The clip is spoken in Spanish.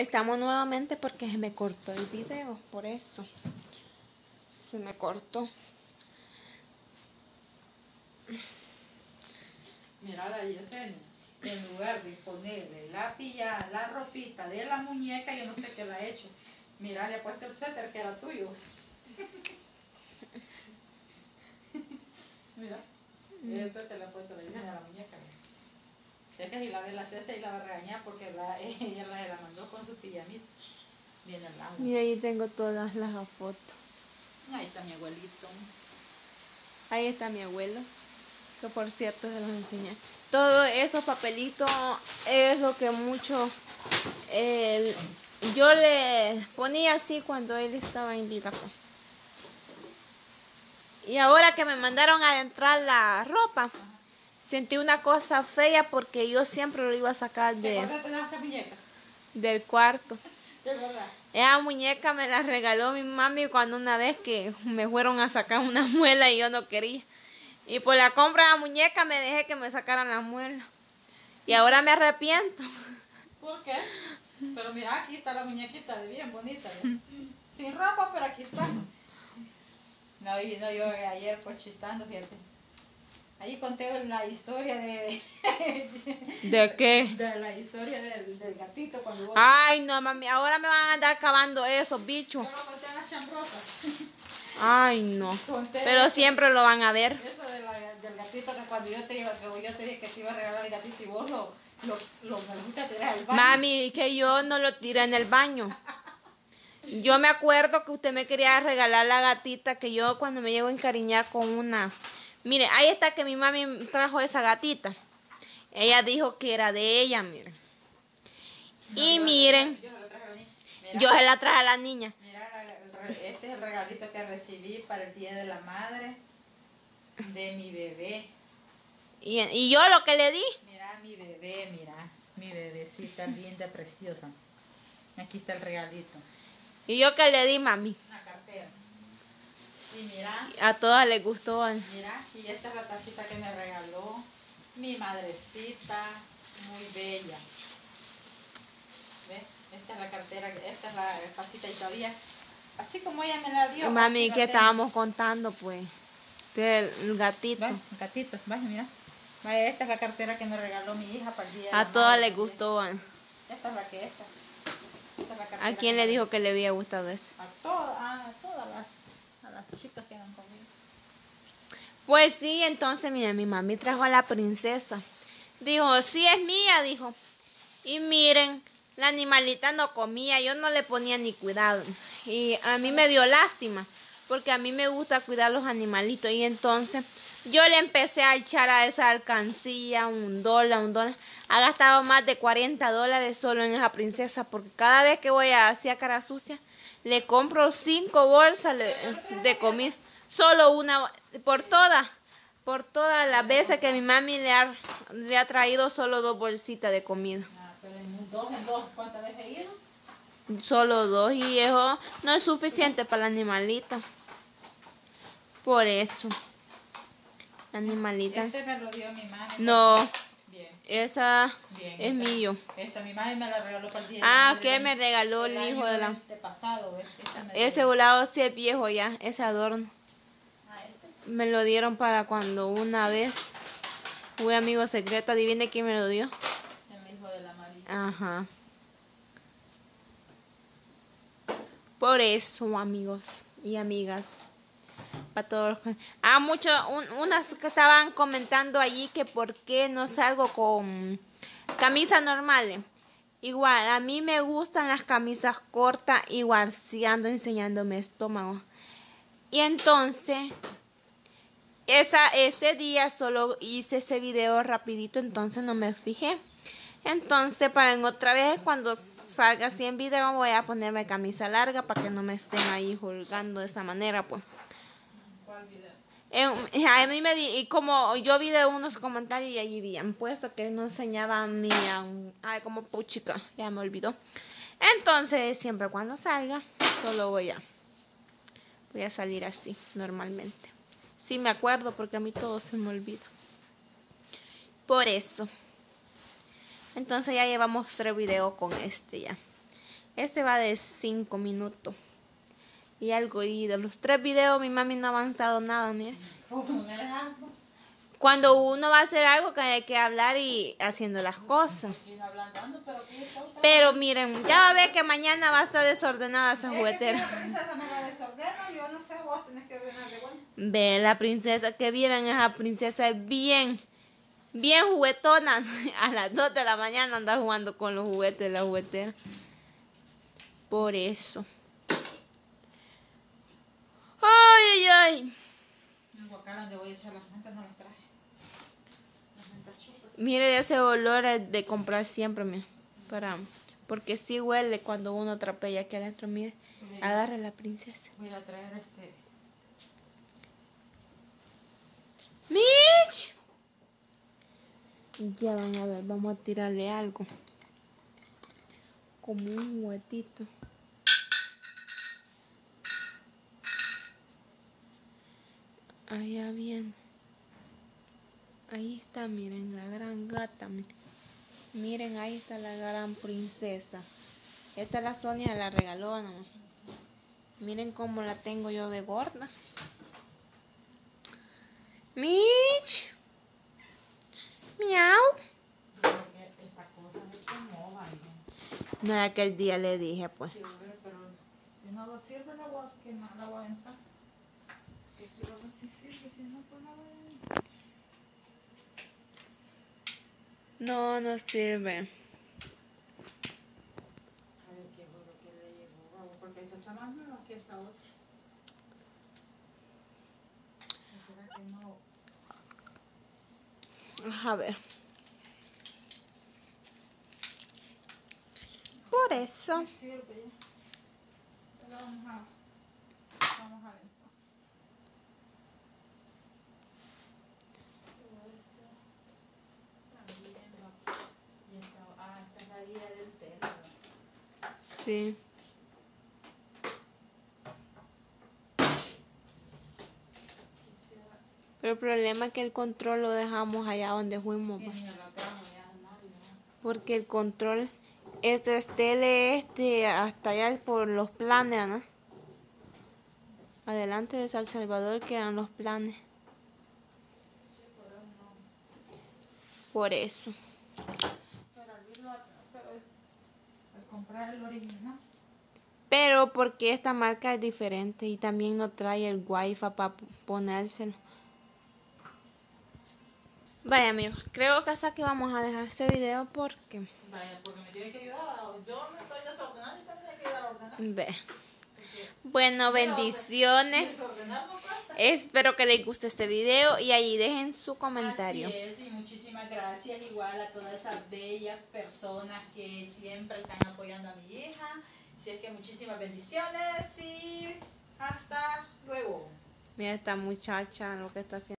Estamos nuevamente porque se me cortó el video, por eso. Se me cortó. Mira la Yesenia, en lugar de ponerle la pilla, la ropita de la muñeca, yo no sé qué la ha hecho. Mira, le ha puesto el suéter que era tuyo. Mira, el suéter le ha puesto la Yesenia a la muñeca. Es que si la ve la César y la va a regañar porque ella la mandó con su pijamita. Viene al lado. Y ahí tengo todas las fotos. Ahí está mi abuelito. Ahí está mi abuelo, que por cierto se los enseñé. Todos esos papelitos es lo que mucho yo le ponía así cuando él estaba invitado. Y ahora que me mandaron a entrar la ropa, sentí una cosa fea porque yo siempre lo iba a sacar del cuarto. Esa muñeca me la regaló mi mami cuando una vez que me fueron a sacar una muela y yo no quería. Y por la compra de la muñeca me dejé que me sacaran la muela. Y ahora me arrepiento. ¿Por qué? Pero mira, aquí está la muñequita, bien bonita. ¿Verdad? Sin ropa, pero aquí está. No, yo ayer pues chistando, fíjate. Ahí conté la historia de... ¿De qué? De la historia del gatito cuando vos... Ay, no, mami, ahora me van a andar cavando esos bichos. Yo lo conté en las chambrosas. Ay, no. Conté pero siempre lo van a ver. Eso del gatito que cuando yo te dije que te iba a regalar el gatito y vos lo volviste a tirar al baño. Mami, que yo no lo tiré en el baño. Yo me acuerdo que usted me quería regalar la gatita que yo cuando me llego a encariñar con una... Mire, ahí está que mi mami trajo esa gatita. Ella dijo que era de ella, miren. No, y miren, yo se la traje a la niña. Mira, este es el regalito que recibí para el Día de la Madre de mi bebé. ¿Y yo lo que le di? Mira, mi bebecita linda, preciosa. Aquí está el regalito. ¿Y yo qué le di, mami? Una cartera. Y mira, a todas les gustó. Mira, y esta es la tacita que me regaló mi madrecita, muy bella. ¿Ves? Esta es la cartera, esta es la tacita y todavía, así como ella me la dio. Mami, ¿qué estábamos contando pues? El gatito. Vaya, gatito, vaya, mira. Vaya, esta es la cartera que me regaló mi hija para el día. A todas les gustó. Esta es la que esta. ¿A quién le dijo que le había gustado esa? A todas las... chicas que van conmigo. Pues sí, entonces mira, mi mami trajo a la princesa. Dijo, sí es mía, dijo. Y miren, la animalita no comía, yo no le ponía ni cuidado. Y a mí me dio lástima, porque a mí me gusta cuidar los animalitos. Y entonces yo le empecé a echar a esa alcancía $1. Ha gastado más de $40 solo en esa princesa, porque cada vez que voy hacia Cara Sucia, le compro 5 bolsas de comida, solo una, por todas las veces que mi mami le ha traído solo 2 bolsitas de comida. Ah, pero en dos, ¿cuántas veces ido? Solo 2 y eso no es suficiente para el animalito. Por eso, animalita. Este me lo dio mi madre. No. Bien. Esa bien, es mío. Esta mi madre me la regaló para el día. Ah, que me regaló el hijo de la... pasado, ese volado sí es viejo ya, ese adorno. Ah, este sí. Me lo dieron para cuando una vez fui amigo secreto. Adivine quién me lo dio. El hijo de la Marita. Ajá. Por eso, amigos y amigas. Para todos los... Ah, muchos, unas que estaban comentando allí que por qué no salgo con camisas normales. Igual, a mí me gustan las camisas cortas, igual si ando enseñándome estómago. Y entonces, ese día solo hice ese video rapidito, entonces no me fijé. Entonces, para en otra vez, cuando salga así en video, voy a ponerme camisa larga para que no me estén ahí juzgando de esa manera, pues. A mí me di, y como yo vi de unos comentarios y allí habían puesto que no enseñaba a mí ay, como puchica, ya me olvidó. Entonces, siempre cuando salga, solo voy a salir así, normalmente. Sí me acuerdo, porque a mí todo se me olvida. Por eso. Entonces ya llevamos 3 videos con este ya. Este va de 5 minutos. Y algo, y de los 3 videos mi mami no ha avanzado nada, mira. Cuando uno va a hacer algo que hay que hablar y haciendo las cosas. Pero miren, ya va a ver que mañana va a estar desordenada esa juguetera. Si la princesa me la desordena, yo no sé, vos tenés que ordenarle igual. Ve la princesa, que vieran, esa princesa es bien, bien juguetona. A las 2 de la mañana anda jugando con los juguetes de la juguetera. Por eso. ¡Ay, ay, ay! Los guacalas de hoy, ya las mentas no las traje. Mire ese olor de comprar siempre, mire, para, porque sí huele cuando uno atropella aquí adentro, mire. Agarra la princesa. Voy a traer este. ¡Mitch! Ya van a ver, vamos a tirarle algo. Como un huetito. Allá viene. Ahí está, miren, la gran gata. Miren, ahí está la gran princesa. Esta es la Sonia, la regaló, ¿no? Miren cómo la tengo yo de gorda. ¡Mitch! ¡Miau! Esta cosa me quemó, vaya. No es aquel día le dije, pues. Pero si no lo sirve, la voy a quemar, la voy a entrar. Que quiero ver si sirve, si no, pues la voy a entrar. No, no sirve. A ver qué burro que le llegó. Vamos, porque esta está más nueva que esta otra. ¿Será que no? A ver. Por eso. No sirve. Pero vamos a ver. Sí. Pero el problema es que el control lo dejamos allá donde fuimos. Porque el control, este es tele, este hasta allá es por los planes, ¿no? Adelante de San Salvador quedan los planes. Por eso. Comprar el original. Pero porque esta marca es diferente y también no trae el wifi para ponérselo. Vaya, amigos, creo que hasta que vamos a dejar este video porque... Vaya, porque me tiene que ayudar. Yo me estoy desordenando y también me tiene que ayudar a ordenar. Ve. Bueno, bendiciones. Espero que les guste este video y allí dejen su comentario. Así es, y muchísimas gracias igual a todas esas bellas personas que siempre están apoyando a mi hija. Así es que muchísimas bendiciones y hasta luego. Mira esta muchacha lo que está haciendo.